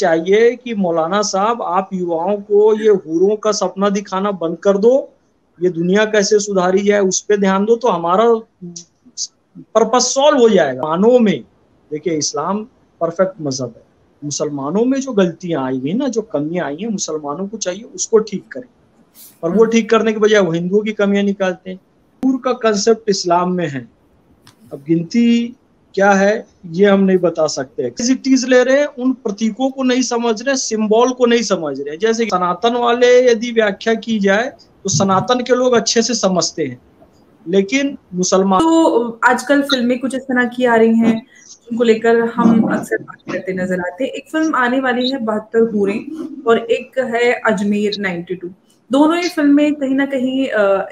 चाहिए कि मौलाना साहब आप युवाओं को ये हूरों का सपना दिखाना बंद कर दो, ये दुनिया कैसे सुधारी जाए उस पर ध्यान दो, तो हमारा पर्पस सॉल्व हो जाएगा। मानों में देखिए इस्लाम परफेक्ट मजहब है, मुसलमानों में जो गलतियां आई हैं ना, जो कमियां आई हैं, मुसलमानों को चाहिए उसको ठीक करें, और वो ठीक करने के बजाय वो हिंदुओं की कमियां निकालते हैं। हूर का कंसेप्ट इस्लाम में है, अब गिनती क्या है ये हम नहीं बता सकते। चीज ले रहे हैं, उन प्रतीकों को नहीं समझ रहे, सिंबल को नहीं समझ रहे। जैसे सनातन वाले यदि व्याख्या की जाए तो सनातन के लोग अच्छे से समझते हैं, लेकिन मुसलमान तो आजकल फिल्में कुछ इस तरह की आ रही हैं जिनको लेकर हम अक्सर बात करते नजर आते। एक फिल्म आने वाली है 72 हूरें और एक है अजमेर 92। दोनों ही फिल्में कहीं ना कहीं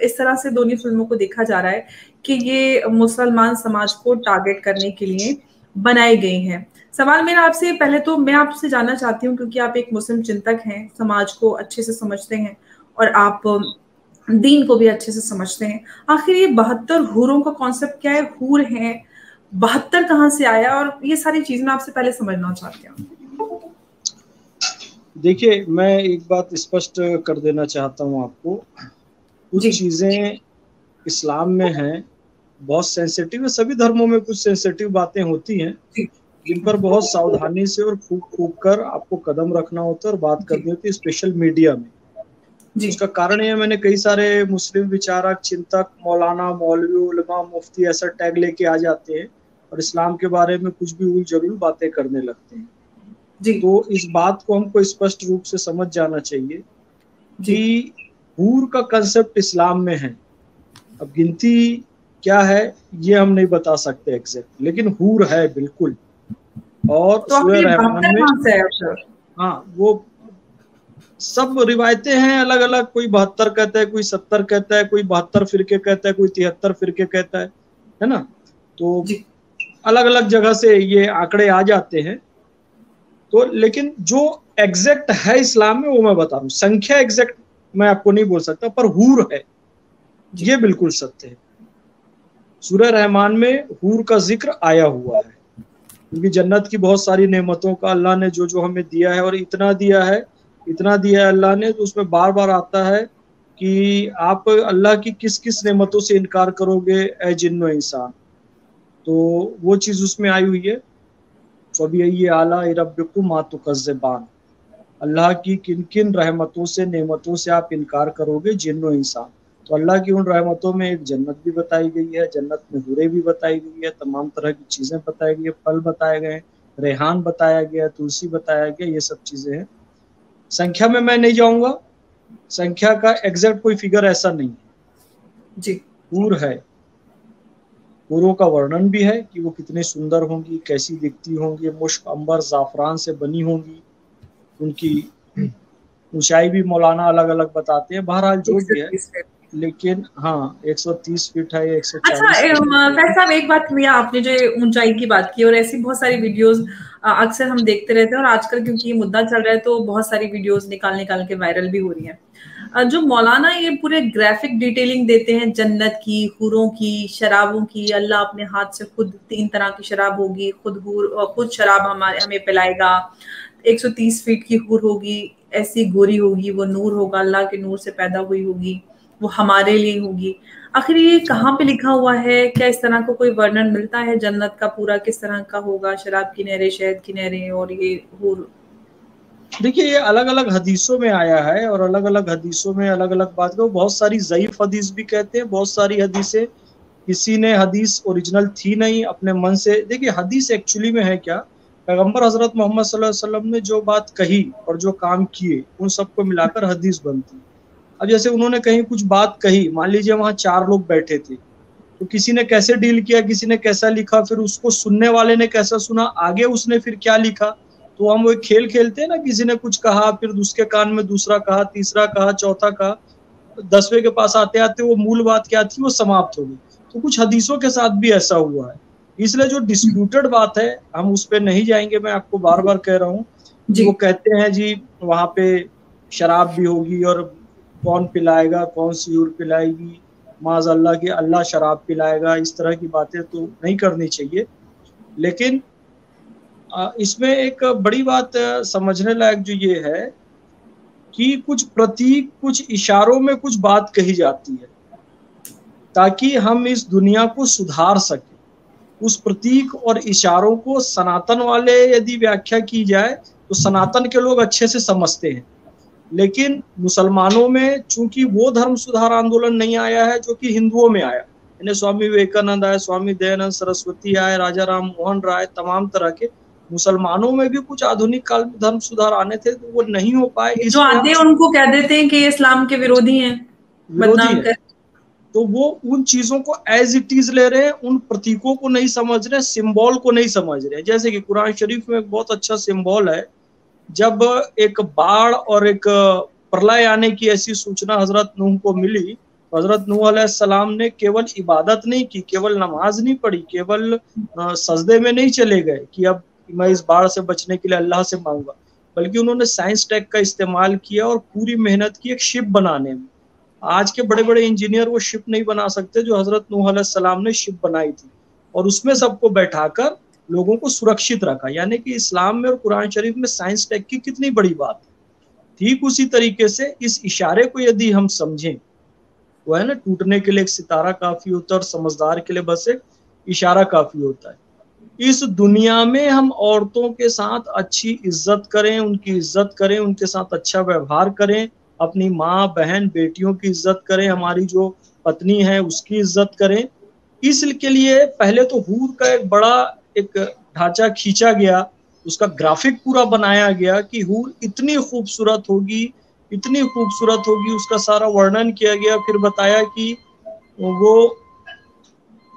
इस तरह से दोनों फिल्मों को देखा जा रहा है कि ये मुसलमान समाज को टारगेट करने के लिए बनाई गई हैं। सवाल मेरा आपसे, पहले तो मैं आपसे जानना चाहती हूँ, क्योंकि आप एक मुस्लिम चिंतक हैं, समाज को अच्छे से समझते हैं और आप दीन को भी अच्छे से समझते हैं, आखिर ये 72 हूरों का कॉन्सेप्ट क्या है? हूर हैं 72 कहाँ से आया? और ये सारी चीज मैं आपसे पहले समझना चाहती हूँ। देखिए, मैं एक बात स्पष्ट कर देना चाहता हूँ आपको, कुछ चीज़ें इस्लाम में हैं बहुत सेंसिटिव है, सभी धर्मों में कुछ सेंसिटिव बातें होती हैं जिन पर बहुत सावधानी से और फूक कर आपको कदम रखना होता है और बात करनी होती है, स्पेशल मीडिया में। इसका कारण यह, मैंने कई सारे मुस्लिम विचारक, चिंतक, मौलाना, मौलवी, उलमा, मुफ्ती ऐसा टैग लेके आ जाते हैं और इस्लाम के बारे में कुछ भी उलझुल बातें करने लगते हैं। तो इस बात को हमको स्पष्ट रूप से समझ जाना चाहिए कि हूर का कंसेप्ट इस्लाम में है, अब गिनती क्या है ये हम नहीं बता सकते एग्जैक्ट, लेकिन हूर है बिल्कुल। और तो सूरह रहमान में, हाँ, वो सब रिवायतें हैं अलग अलग, कोई 72 कहता है, कोई 70 कहता है, कोई 72 फिरके कहता है, कोई 73 फिरके कहता है ना, तो अलग अलग जगह से ये आंकड़े आ जाते हैं। तो लेकिन जो एग्जैक्ट है इस्लाम में वो मैं बता रहा हूँ, संख्या एग्जैक्ट मैं आपको नहीं बोल सकता, पर हूर है ये बिल्कुल सत्य है। सूरह रहमान में हूर का जिक्र आया हुआ है, क्योंकि जन्नत की बहुत सारी नेमतों का अल्लाह ने जो जो हमें दिया है, और इतना दिया है अल्लाह ने, तो उसमें बार बार आता है कि आप अल्लाह की किस किस नेमतों से इनकार करोगे ए जिन्नो इंसान, तो वो चीज़ उसमें आई हुई है। अल्लाह की किन किन रहमतों से, नेमतों से आप इनकार करोगे जिन्नो इंसान, तो अल्लाह की उन रहमतों में एक जन्नत भी बताई गई है, जन्नत में हूरें भी बताई गई है, तमाम तरह की चीज़ें बताई गई है, फल बताए गए, रेहान बताया गया, तुलसी बताया गया, ये सब चीज़ें हैं। संख्या में मैं नहीं जाऊँगा, संख्या का एग्जैक्ट कोई फिगर ऐसा नहीं है जी। हूर है, हूरों का वर्णन भी है कि वो कितने सुंदर होंगी, कैसी दिखती होंगी, मुश्क, अंबर, ज़ाफ़रान से बनी होंगी, उनकी ऊंचाई भी मौलाना अलग अलग बताते हैं। बहरहाल जो भी है, लेकिन हाँ 130 फीट है, 140। अच्छा, एक बात भैया, आपने जो ऊंचाई की बात की, और ऐसी बहुत सारी वीडियोस अक्सर हम देखते रहते हैं, और आजकल क्योंकि ये मुद्दा चल रहा है तो बहुत सारी वीडियोस निकाल के वायरल भी हो रही है। जो मौलाना ये पूरे ग्राफिक डिटेलिंग देते हैं जन्नत की, हूरों की, शराबों की, अल्लाह अपने हाथ से खुद 3 तरह की शराब होगी, खुद शराब हमें पिलाएगा, 130 फीट की हूर होगी, ऐसी गोरी होगी, वो नूर होगा, अल्लाह के नूर से पैदा हुई होगी, वो हमारे लिए होगी। आखिर ये कहाँ पे लिखा हुआ है? क्या इस तरह को कोई वर्णन मिलता है? जन्नत का पूरा किस तरह का होगा, शराब की नहरें, शहद की नहरें, और ये हूर? देखिए, ये अलग अलग हदीसों में आया है, और अलग अलग हदीसों में अलग अलग बात को, बहुत सारी ज़ईफ हदीस भी कहते हैं, बहुत सारी हदीसें, किसी ने हदीस ओरिजिनल थी नहीं अपने मन से। देखिए, हदीस एक्चुअली में है क्या, पैगम्बर हजरत मोहम्मद सल्लल्लाहु अलैहि वसल्लम ने जो बात कही और जो काम किए उन सबको मिलाकर हदीस बनती है। अब जैसे उन्होंने कहीं कुछ बात कही, मान लीजिए वहाँ 4 लोग बैठे थे, तो किसी ने कैसे डील किया, किसी ने कैसा लिखा, फिर उसको सुनने वाले ने कैसा सुना, आगे उसने फिर क्या लिखा, तो हम वो खेल खेलते हैं ना, किसी ने कुछ कहा, फिर उसके कान में दूसरा कहा, तीसरा कहा, चौथा कहा, 10वें के पास आते आते वो मूल बात क्या थी वो समाप्त हो गई। तो कुछ हदीसों के साथ भी ऐसा हुआ है, इसलिए जो डिस्प्यूटेड बात है हम उस पर नहीं जाएंगे। मैं आपको बार बार कह रहा हूँ, वो कहते हैं जी वहाँ पे शराब भी होगी और कौन पिलाएगा, कौन सी हूर पिलाएगी, माज़अल्लाह कि अल्लाह शराब पिलाएगा, इस तरह की बातें तो नहीं करनी चाहिए। लेकिन इसमें एक बड़ी बात समझने लायक जो ये है कि कुछ प्रतीक, कुछ इशारों में कुछ बात कही जाती है ताकि हम इस दुनिया को सुधार सकें। उस प्रतीक और इशारों को सनातन वाले यदि व्याख्या की जाए तो सनातन के लोग अच्छे से समझते हैं, लेकिन मुसलमानों में चूंकि वो धर्म सुधार आंदोलन नहीं आया है जो कि हिंदुओं में आया, यानी स्वामी विवेकानंद आए, स्वामी दयानंद सरस्वती आए, राजा राम मोहन रॉय, तमाम तरह के मुसलमानों में भी कुछ आधुनिक काल में धर्म सुधार आने थे तो वो नहीं हो पाए। जो आते हैं उनको कह देते हैं कि ये इस्लाम के विरोधी हैं, बदनाम कर, तो वो उन चीजों को एज इट इज ले रहे हैं, उन प्रतीकों को नहीं समझ रहे, सिंबल को नहीं समझ रहे। जैसे कि कुरान शरीफ में एक बहुत अच्छा सिंबल है, जब एक बाढ़ और एक प्रलय आने की ऐसी सूचना हजरत नूह को मिली, हजरत नूह अलैहिस्सलाम ने केवल इबादत नहीं की, केवल नमाज नहीं पढ़ी, केवल सजदे में नहीं चले गए कि अब मैं इस बाढ़ से बचने के लिए अल्लाह से मांगूंगा, बल्कि उन्होंने साइंस टेक का इस्तेमाल किया और पूरी मेहनत की एक शिप बनाने में। आज के बड़े बड़े इंजीनियर वो शिप नहीं बना सकते जो हजरत नूह अलैहिस्सलाम ने शिप बनाई थी, और उसमें सबको बैठाकर लोगों को सुरक्षित रखा। यानी कि इस्लाम में और कुरान शरीफ में साइंस टेक की कितनी बड़ी बात है। ठीक उसी तरीके से इस इशारे को यदि हम समझें, वो है ना, टूटने के लिए एक सितारा काफी होता है और समझदार के लिए बस एक इशारा काफी होता है। इस दुनिया में हम औरतों के साथ अच्छी इज्जत करें, उनकी इज्जत करें, उनके साथ अच्छा व्यवहार करें, अपनी माँ बहन बेटियों की इज्जत करें, हमारी जो पत्नी है उसकी इज्जत करें। इसके लिए पहले तो हूर का एक बड़ा एक ढांचा खींचा गया, उसका ग्राफिक पूरा बनाया गया कि हूर इतनी खूबसूरत होगी, इतनी खूबसूरत होगी, उसका सारा वर्णन किया गया। फिर बताया कि वो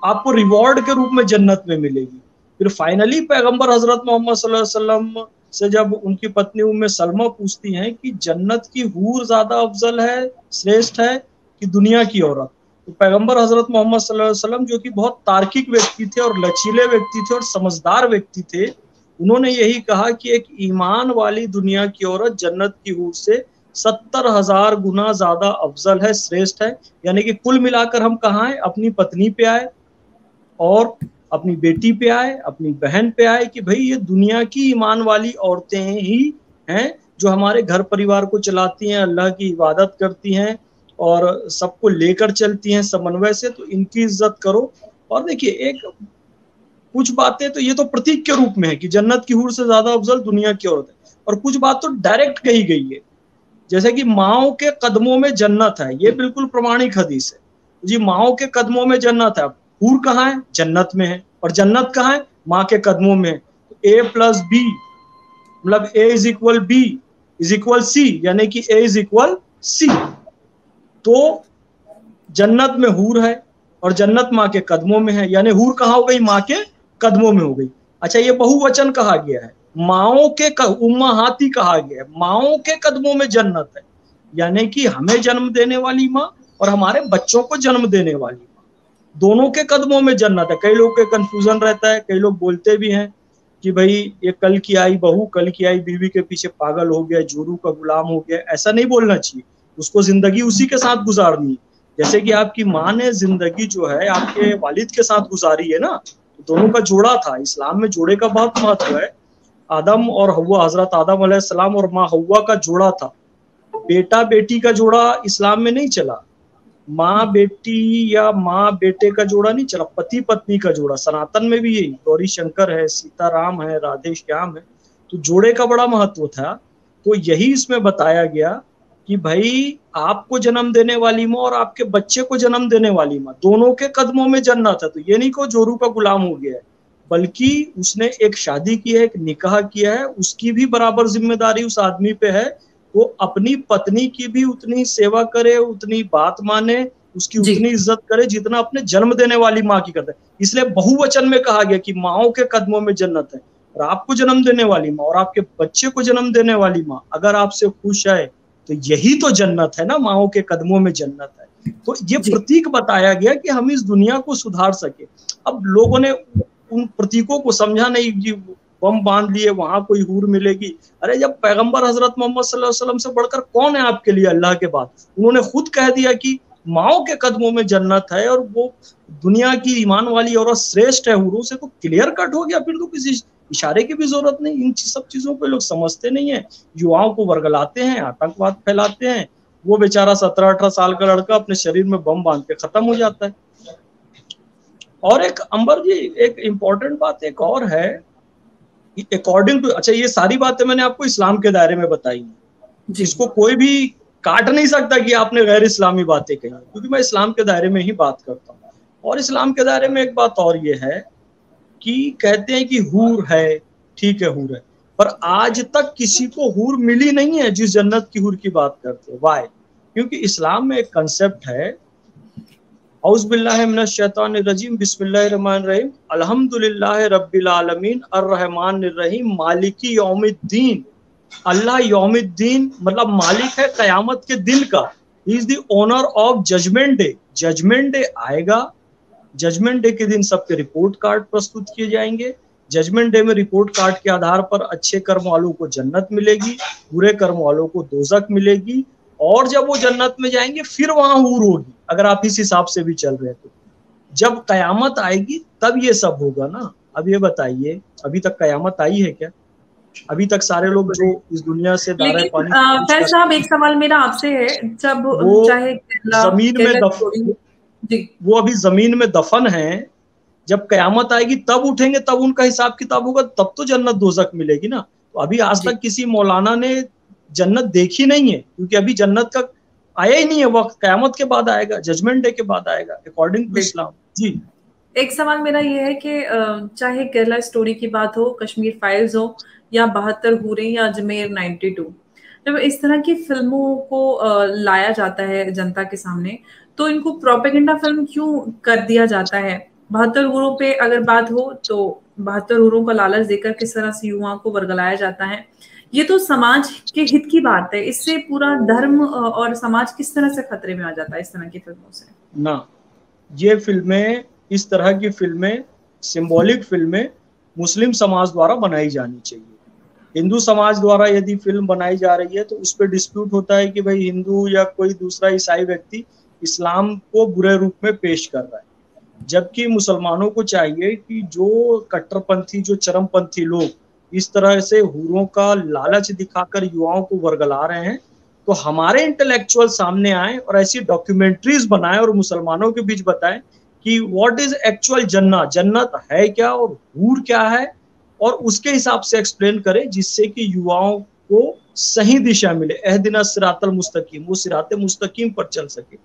आपको रिवॉर्ड के रूप में जन्नत में मिलेगी। फिर फाइनली पैगंबर हजरत मोहम्मद सल्लल्लाहु अलैहि वसल्लम से जब उनकी पत्नी उम्मे सलमा पूछती हैं कि जन्नत की हूर ज्यादा अफजल है, श्रेष्ठ है कि दुनिया की औरत, तो पैगंबर हजरत मोहम्मद सल्लल्लाहु अलैहि वसल्लम, जो कि बहुत तार्किक व्यक्ति थे और लचीले व्यक्ति थे और समझदार व्यक्ति थे, उन्होंने यही कहा कि एक ईमान वाली दुनिया की औरत जन्नत की हूर से 70,000 गुना ज्यादा अफजल है, श्रेष्ठ है। यानी कि कुल मिलाकर हम कहाँ हैं, अपनी पत्नी पे आए और अपनी बेटी पे आए, अपनी बहन पे आए कि भाई ये दुनिया की ईमान वाली औरतें ही हैं जो हमारे घर परिवार को चलाती हैं, अल्लाह की इबादत करती हैं और सबको लेकर चलती हैं समन्वय से, तो इनकी इज्जत करो। और देखिए एक कुछ बातें तो ये तो प्रतीक के रूप में है कि जन्नत की हूर से ज्यादा अफजल दुनिया की औरत है, और कुछ बात तो डायरेक्ट कही गई है, जैसे कि माओ के कदमों में जन्नत है, ये बिल्कुल प्रमाणिक हदीस है जी, माओ के कदमों में जन्नत है। हूर कहाँ है, जन्नत में है, और जन्नत कहाँ है, माँ के कदमों में है। A+B मतलब A=B=C, यानी कि A=C, तो जन्नत में हूर है और जन्नत माँ के कदमों में है, यानी हूर कहाँ हो गई, माँ के कदमों में हो गई। अच्छा, ये बहुवचन कहा गया है, माओ के उम्माहाती कहा गया है, माओ के कदमों में जन्नत है, यानी कि हमें जन्म देने वाली माँ और हमारे बच्चों को जन्म देने वाली, दोनों के कदमों में जन्नत है। कई लोग के कंफ्यूजन रहता है, कई लोग बोलते भी हैं कि भाई ये कल की आई बहू, कल की आई बीवी के पीछे पागल हो गया, जोरू का गुलाम हो गया, ऐसा नहीं बोलना चाहिए। उसको जिंदगी उसी के साथ गुजारनी है, जैसे कि आपकी माँ ने जिंदगी जो है आपके वालिद के साथ गुजारी है ना, दोनों का जोड़ा था। इस्लाम में जोड़े का बहुत महत्व है। आदम और हव्वा, हजरत आदम अलैहिस्सलाम और माँ हव्वा का जोड़ा था। बेटा बेटी का जोड़ा इस्लाम में नहीं चला, माँ बेटी या माँ बेटे का जोड़ा नहीं चला, पति पत्नी का जोड़ा। सनातन में भी यही, गौरी शंकर है, सीताराम है, राधे श्याम है, तो जोड़े का बड़ा महत्व था। तो यही इसमें बताया गया कि भाई आपको जन्म देने वाली माँ और आपके बच्चे को जन्म देने वाली माँ, दोनों के कदमों में जन्नत है। तो ये नहीं को जोरू का गुलाम हो गया है, बल्कि उसने एक शादी की है, एक निकाह किया है, उसकी भी बराबर जिम्मेदारी उस आदमी पे है, वो अपनी पत्नी की भी उतनी सेवा करे, उतनी बात माने, उसकी उतनी इज्जत करे जितना अपने जन्म देने वाली माँ की करता है। इसलिए बहुवचन में कहा गया कि माओ के कदमों में जन्नत है, और आपको जन्म देने वाली माँ और आपके बच्चे को जन्म देने वाली माँ अगर आपसे खुश है तो यही तो जन्नत है ना, माओ के कदमों में जन्नत है। तो ये प्रतीक बताया गया कि हम इस दुनिया को सुधार सके। अब लोगों ने उन प्रतीकों को समझा नहीं, बम बांध लिए वहां कोई हूर मिलेगी। अरे जब पैगंबर हजरत मोहम्मद सल्लल्लाहु अलैहि वसल्लम से बढ़कर कौन है आपके लिए अल्लाह के बाद, उन्होंने खुद कह दिया कि माओ के कदमों में जन्नत है और वो दुनिया की ईमान वाली औरत श्रेष्ठ है हूरों से, तो क्लियर कट हो गया। फिर तो किसी इशारे की भी जरूरत नहीं। इन सब चीजों को लोग समझते नहीं है, युवाओं को वर्गलाते हैं, आतंकवाद फैलाते हैं। वो बेचारा 17-18 साल का लड़का अपने शरीर में बम बांध के खत्म हो जाता है। और एक अंबर जी एक इम्पोर्टेंट बात एक और है, अकॉर्डिंग टू, अच्छा ये सारी बातें मैंने आपको इस्लाम के दायरे में बताई, जिसको कोई भी काट नहीं सकता कि आपने गैर इस्लामी बातें कही, क्योंकि मैं इस्लाम के दायरे में ही बात करता हूँ। और इस्लाम के दायरे में एक बात और ये है कि कहते हैं कि हूर है, ठीक है हूर है, पर आज तक किसी को हूर मिली नहीं है जिस जन्नत की हूर की बात करते हैं। वाय? क्योंकि इस्लाम में एक कंसेप्ट है, औज़ुबिल्लाहि मिनश्शैतानिर्रजीम, बिस्मिल्लाहिर्रहमानिर्रहीम, अल्हम्दुलिल्लाहि रब्बिल आलमीन, अर्रहमानिर्रहीम, मालिकी यौमिद्दीन। अल्लाह यौमिद्दीन मतलब मालिक है कयामत के दिन का। He is the owner of judgement day. Judgement day आएगा, जजमेंट डे के दिन सबके रिपोर्ट कार्ड प्रस्तुत किए जाएंगे। जजमेंट डे में रिपोर्ट कार्ड के आधार पर अच्छे कर्म वालों को जन्नत मिलेगी, बुरे कर्म वालों को दोजक मिलेगी। और जब वो जन्नत में जाएंगे फिर वहां हूर होगी, अगर आप इस हिसाब से भी चल रहे हैं तो। जब कयामत आएगी तब ये सब होगा ना। अब ये बताइए, अभी तक कयामत आई है क्या? अभी तक सारे लोग जो इस दुनिया से दारे पानी। फैज साहब एक सवाल मेरा आपसे है, जब चाहे जमीन में दफन जी, वो अभी जमीन में दफन हैं, जब कयामत आएगी तब उठेंगे, तब उनका हिसाब किताब होगा, तब तो जन्नत दोजक मिलेगी ना। तो अभी आज तक किसी मौलाना ने जन्नत देखी नहीं है, क्योंकि अभी जन्नत का आया ही नहीं है वक्त। कयामत के बाद आएगा, जजमेंट डे के बाद आएगा, अकॉर्डिंग टू इस्लाम। जी एक सवाल मेरा ये है कि चाहे केरला स्टोरी की बात हो, कश्मीर फाइल्स हो, या 72 हूरें, या अजमेर 92, जब इस तरह की फिल्मों को लाया जाता है जनता के सामने, तो इनको प्रोपेगेंडा फिल्म क्यों कर दिया जाता है? 72 हूरों पे अगर बात हो तो 72 हूरों का लालच देकर किस तरह से युवाओं को वर्गलाया जाता है, ये तो समाज के हित की बात है। इससे पूरा धर्म और समाज किस तरह से खतरे में आ जाता है इस तरह की फिल्मों से ना। ये फिल्में, इस तरह की फिल्में, सिंबॉलिक फिल्में मुस्लिम समाज द्वारा बनाई जानी चाहिए। हिंदू समाज द्वारा यदि फिल्म बनाई जा रही है तो उस पर डिस्प्यूट होता है कि भाई हिंदू या कोई दूसरा ईसाई व्यक्ति इस्लाम को बुरे रूप में पेश कर रहा है, जबकि मुसलमानों को चाहिए कि जो कट्टरपंथी, जो चरमपंथी लोग इस तरह से हूरों का लालच दिखाकर युवाओं को वर्गला रहे हैं, तो हमारे इंटेलेक्चुअल सामने आए और ऐसी डॉक्यूमेंट्रीज बनाएं और मुसलमानों के बीच बताएं कि व्हाट इज एक्चुअल जन्नत, जन्नत है क्या और हूर क्या है, और उसके हिसाब से एक्सप्लेन करें, जिससे कि युवाओं को सही दिशा मिले। एहदिना सिरात-उल-मुस्तकीम, वो सिराते मुस्तकीम पर चल सके।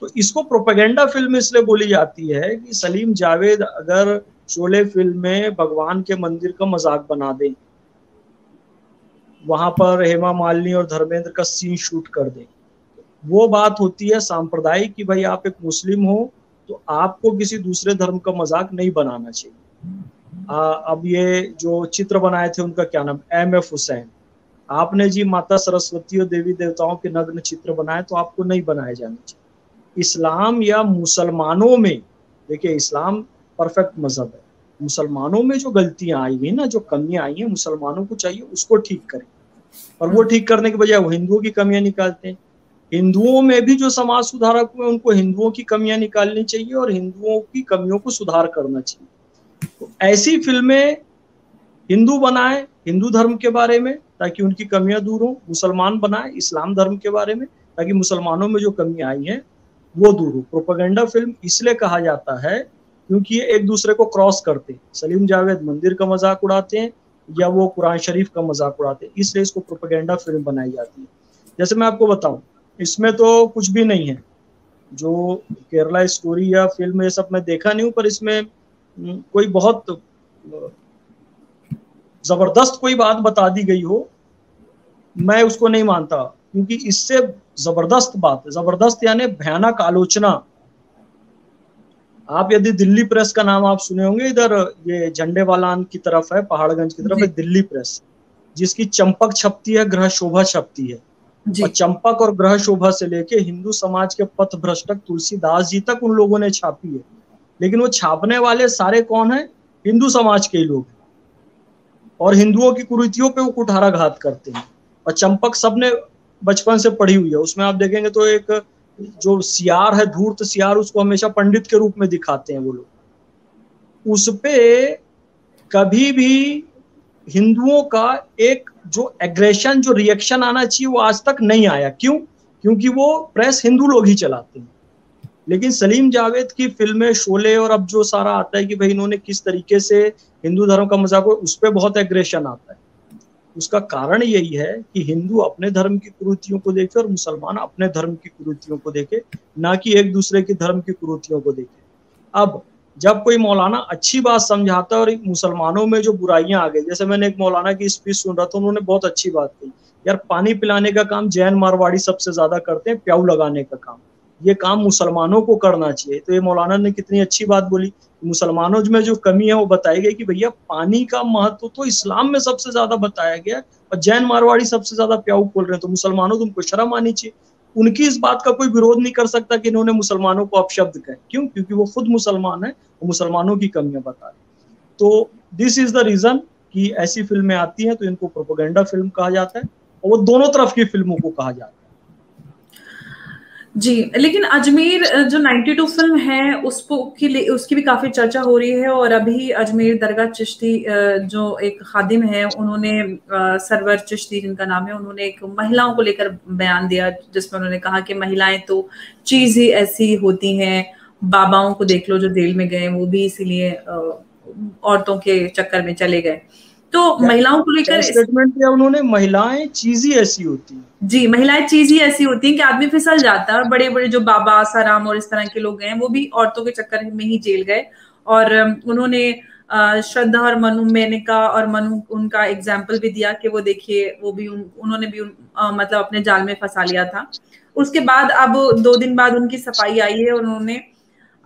तो इसको प्रोपेगेंडा फिल्म इसलिए बोली जाती है कि सलीम जावेद अगर शोले फिल्म में भगवान के मंदिर का मजाक बना दें, वहां पर हेमा मालिनी और धर्मेंद्र का सीन शूट कर दें, वो बात होती है सांप्रदायिक कि भाई आप एक मुस्लिम हो तो आपको किसी दूसरे धर्म का मजाक नहीं बनाना चाहिए। अब ये जो चित्र बनाए थे उनका क्या नाम, M F हुसैन, आपने जी माता सरस्वती और देवी देवताओं के नग्न चित्र बनाए तो आपको नहीं बनाए जाने चाहिए। इस्लाम या मुसलमानों में, देखिए इस्लाम परफेक्ट मजहब है, मुसलमानों में जो गलतियां आई हैं ना, जो कमियां आई हैं, मुसलमानों को चाहिए उसको ठीक करें, और वो ठीक करने के बजाय वो हिंदुओं की कमियां निकालते हैं। हिंदुओं में भी जो समाज सुधारक हुए उनको हिंदुओं की कमियां निकालनी चाहिए और हिंदुओं की कमियों को सुधार करना चाहिए। तो ऐसी फिल्में हिंदू बनाए हिंदू धर्म के बारे में ताकि उनकी कमियां दूर हों, मुसलमान बनाए इस्लाम धर्म के बारे में ताकि मुसलमानों में जो कमियां आई हैं वो दूर हो। प्रोपेगेंडा फिल्म इसलिए कहा जाता है क्योंकि ये एक दूसरे को क्रॉस करते हैं। सलीम जावेद मंदिर का मजाक उड़ाते हैं या वो कुरान शरीफ का मजाक उड़ाते हैं, इसलिए इसको प्रोपेगेंडा फिल्म बनाई जाती है। जैसे मैं आपको बताऊं, इसमें तो कुछ भी नहीं है, जो केरला स्टोरी या फिल्म ये सब मैं देखा नहीं हूँ, पर इसमें कोई बहुत जबरदस्त कोई बात बता दी गई हो, मैं उसको नहीं मानता, क्योंकि इससे जबरदस्त बात, जबरदस्त यानी भयानक आलोचना। आप यदि दिल्ली प्रेस का नाम आप सुने होंगे, इधर ये झंडे वालान की तरफ है, पहाड़गंज की तरफ है दिल्ली प्रेस, जिसकी चंपक छपती है, गृह शोभा छपती है, और चंपक और ग्रह शोभा से लेके हिंदू समाज के पथ भ्रष्टक तुलसीदास जी तक उन लोगों ने छापी है। लेकिन वो छापने वाले सारे कौन हैं? हिंदू समाज के लोग, और हिंदुओं की कुरीतियों पे वो कुठाराघात करते हैं। और चंपक सबने बचपन से पढ़ी हुई है, उसमें आप देखेंगे तो एक जो सियार है, धूर्त सियार, उसको हमेशा पंडित के रूप में दिखाते हैं वो लोग। उस पे कभी भी हिंदुओं का एक जो एग्रेशन, जो रिएक्शन आना चाहिए वो आज तक नहीं आया। क्यों? क्योंकि वो प्रेस हिंदू लोग ही चलाते हैं। लेकिन सलीम जावेद की फिल्में शोले और अब जो सारा आता है कि भाई इन्होंने किस तरीके से हिंदू धर्म का मजाक, उस पर बहुत एग्रेशन आता है। उसका कारण यही है कि हिंदू अपने धर्म की कुरीतियों को देखे और मुसलमान अपने धर्म की कुरीतियों को देखे, ना कि एक दूसरे के धर्म की कुरीतियों को देखे। अब जब कोई मौलाना अच्छी बात समझाता है और मुसलमानों में जो बुराइयां आ गई, जैसे मैंने एक मौलाना की स्पीच सुन रहा था, उन्होंने बहुत अच्छी बात कही, यार पानी पिलाने का काम जैन मारवाड़ी सबसे ज्यादा करते हैं, प्याऊ लगाने का काम, ये काम मुसलमानों को करना चाहिए। तो ये मौलाना ने कितनी अच्छी बात बोली, मुसलमानों में जो कमी है वो बताई गई कि भैया पानी का महत्व तो इस्लाम में सबसे ज्यादा बताया गया और जैन मारवाड़ी सबसे ज्यादा प्याऊ बोल रहे हैं, तो मुसलमानों तुमको शर्म आनी चाहिए। उनकी इस बात का कोई विरोध नहीं कर सकता कि इन्होंने मुसलमानों को अपशब्द कहे। क्यों? क्योंकि वो खुद मुसलमान है और मुसलमानों की कमियां बता रहे। तो दिस इज द रीजन कि ऐसी फिल्में आती हैं, तो इनको प्रोपेगेंडा फिल्म कहा जाता है और वो दोनों तरफ की फिल्मों को कहा जाता है। जी, लेकिन अजमेर जो 92 फिल्म है उसकी भी काफी चर्चा हो रही है और अभी अजमेर दरगाह चिश्ती जो एक खादिम है, उन्होंने सरवर चिश्ती जिनका नाम है, उन्होंने एक महिलाओं को लेकर बयान दिया जिसमें उन्होंने कहा कि महिलाएं तो चीज ही ऐसी होती हैं, बाबाओं को देख लो जो जेल में गए वो भी इसीलिए औरतों के चक्कर में चले गए। तो महिलाओं को लेकर स्टेटमेंट दिया उन्होंने, महिलाएं चीज ही ऐसी होती हैं। जी, महिलाएं चीज ही ऐसी होती हैं कि आदमी फिसल जाता है और बड़े बड़े जो बाबा आसाराम और इस तरह के लोग हैं वो भी औरतों के चक्कर में ही जेल गए। और उन्होंने श्रद्धा और मनु, मेनका और मनु, उनका एग्जाम्पल भी दिया कि वो देखिए वो भी उन्होंने अपने जाल में फंसा लिया था। उसके बाद अब 2 दिन बाद उनकी सफाई आई है, उन्होंने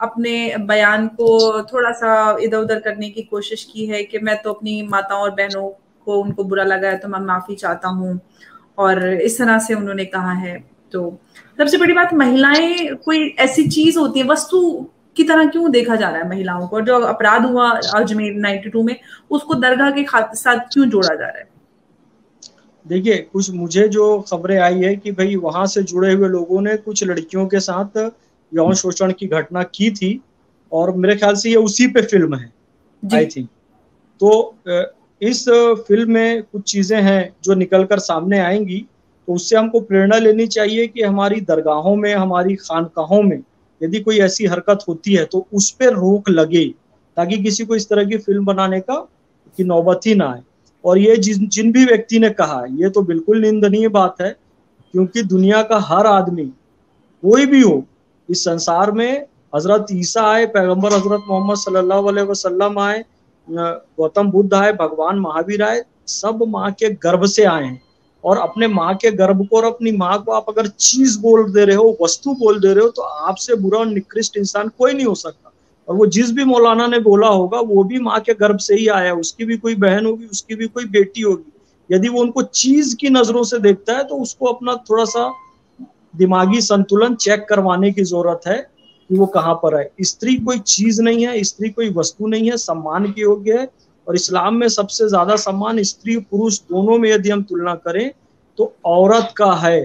अपने बयान को थोड़ा सा इधर उधर करने की कोशिश की है कि मैं तो अपनी माताओं और बहनों को, उनको बुरा लगा है तो मैं माफी चाहता हूँ, और इस तरह से उन्होंने कहा है। तो सबसे बड़ी बात, महिलाएं कोई ऐसी चीज होती है, वस्तु की तरह क्यों देखा जा रहा है महिलाओं को? जो अपराध हुआ अजमेर 92 में उसको दरगाह के साथ क्यों जोड़ा जा रहा है? देखिए, कुछ मुझे जो खबरें आई है कि भाई वहां से जुड़े हुए लोगों ने कुछ लड़कियों के साथ यौन शोषण की घटना की थी और मेरे ख्याल से ये उसी पे फिल्म है, आई थिंक। तो इस फिल्म में कुछ चीजें हैं जो निकलकर सामने आएंगी, तो उससे हमको प्रेरणा लेनी चाहिए कि हमारी दरगाहों में, हमारी खानकाहों में यदि कोई ऐसी हरकत होती है तो उस पर रोक लगे, ताकि किसी को इस तरह की फिल्म बनाने की नौबत ही ना आए। और ये जिन भी व्यक्ति ने कहा है, ये तो बिल्कुल निंदनीय बात है, क्योंकि दुनिया का हर आदमी, कोई भी हो, इस संसार में हजरत ईसा आए, पैगंबर हजरत मोहम्मद सल्लल्लाहु अलैहि वसल्लम आए, गौतम बुद्ध आए, भगवान महावीर आए, सब माँ के गर्भ से आए हैं। और अपने माँ के गर्भ को और अपनी माँ को आप अगर चीज बोल दे रहे हो, वस्तु बोल दे रहे हो, तो आपसे बुरा और निकृष्ट इंसान कोई नहीं हो सकता। और वो जिस भी मौलाना ने बोला होगा वो भी माँ के गर्भ से ही आया, उसकी भी कोई बहन होगी, उसकी भी कोई बेटी होगी। यदि वो उनको चीज की नजरों से देखता है तो उसको अपना थोड़ा सा दिमागी संतुलन चेक करवाने की जरूरत है कि वो कहाँ पर है। स्त्री कोई चीज नहीं है, स्त्री कोई वस्तु नहीं है, सम्मान की योग्य है। और इस्लाम में सबसे ज्यादा सम्मान स्त्री पुरुष दोनों में यदि हम तुलना करें तो औरत का है।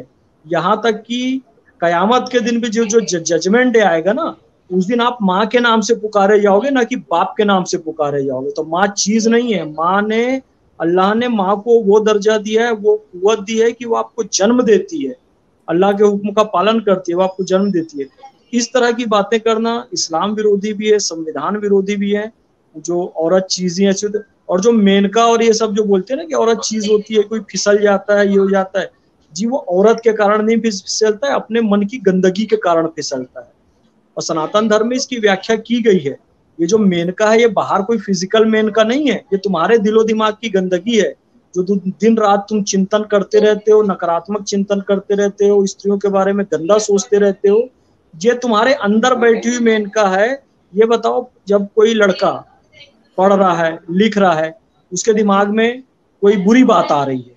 यहाँ तक कि कयामत के दिन भी जो जजमेंट डे आएगा ना, उस दिन आप माँ के नाम से पुकारे जाओगे, ना कि बाप के नाम से पुकारे जाओगे। तो माँ चीज नहीं है। अल्लाह ने माँ को वो दर्जा दिया है, वो कुव्वत दी है कि वो आपको जन्म देती है, अल्लाह के हुक्म का पालन करती है, वो आपको जन्म देती है। इस तरह की बातें करना इस्लाम विरोधी भी है, संविधान विरोधी भी है। जो औरत चीजें ऐसी, और जो मेनका और ये सब जो बोलते हैं ना कि औरत चीज होती है, कोई फिसल जाता है, ये हो जाता है, जी वो औरत के कारण नहीं फिसलता है, अपने मन की गंदगी के कारण फिसलता है। और सनातन धर्म में इसकी व्याख्या की गई है। ये जो मेनका है, ये बाहर कोई फिजिकल मेनका नहीं है, ये तुम्हारे दिलो दिमाग की गंदगी है। जो दिन रात तुम चिंतन करते रहते हो, नकारात्मक चिंतन करते रहते हो, स्त्रियों के बारे में गंदा सोचते रहते हो, ये तुम्हारे अंदर बैठी हुई मेनका है। ये बताओ, जब कोई लड़का पढ़ रहा है, लिख रहा है, उसके दिमाग में कोई बुरी बात आ रही है,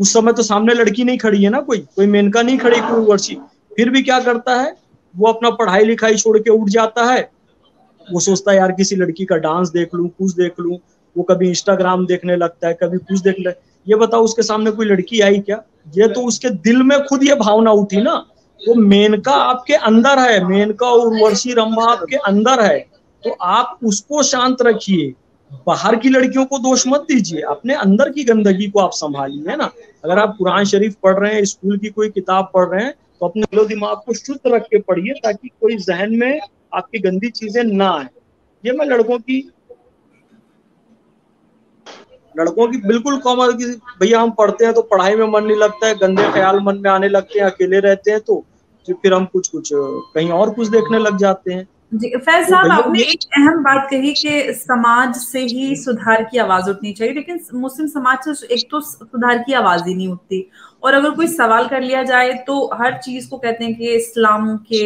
उस समय तो सामने लड़की नहीं खड़ी है ना, कोई मेनका नहीं खड़ी, कोई उर्वशी, फिर भी क्या करता है वो, अपना पढ़ाई लिखाई छोड़ के उठ जाता है। वो सोचता है यार किसी लड़की का डांस देख लूं, कुछ देख लूं, वो कभी इंस्टाग्राम देखने लगता है, कभी कुछ देखने लगता है। ये बताओ, उसके सामने कोई लड़की आई क्या? ये तो उसके दिल में खुद ये भावना उठी ना। तो मेनका आपके अंदर है, मेनका और उर्वशी रंभा आपके अंदर है, तो आप उसको शांत रखिए। बाहर की लड़कियों को दोष मत दीजिए, अपने अंदर की गंदगी को आप संभालिए, है ना। अगर आप कुरान शरीफ पढ़ रहे हैं, स्कूल की कोई किताब पढ़ रहे हैं, तो अपने दिलो दिमाग को शुद्ध रख के पढ़िए ताकि कोई जहन में आपकी गंदी चीजें ना आए। ये मैं लड़कों की बिल्कुल कॉमन की, भैया हम पढ़ते हैं तो पढ़ाई में मन नहीं लगता है, गंदे ख्याल मन में आने लगते हैं, अकेले रहते हैं तो फिर हम कुछ कहीं और कुछ देखने लग जाते हैं। जी फैज साहब, आपने एक अहम बात कही कि समाज से ही सुधार की आवाज उठनी चाहिए, लेकिन मुस्लिम समाज से एक तो सुधार की आवाज ही नहीं उठती, और अगर कोई सवाल कर लिया जाए तो हर चीज को कहते हैं कि इस्लाम के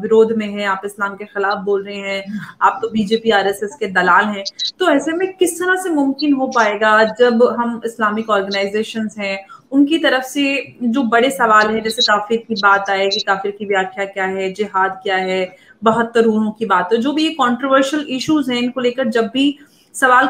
विरोध में है, आप इस्लाम के खिलाफ बोल रहे हैं, आप तो बीजेपी आरएसएस के दलाल हैं। तो ऐसे में किस तरह से मुमकिन हो पाएगा जब हम इस्लामिक ऑर्गेनाइजेशंस हैं उनकी तरफ से जो बड़े सवाल है, जैसे काफिर की बात आए कि काफिर की व्याख्या क्या है, जिहाद क्या है, 72 रूहों की बात है, जो भी ये कॉन्ट्रोवर्शियल इश्यूज हैं, इनको लेकर जब भी सवाल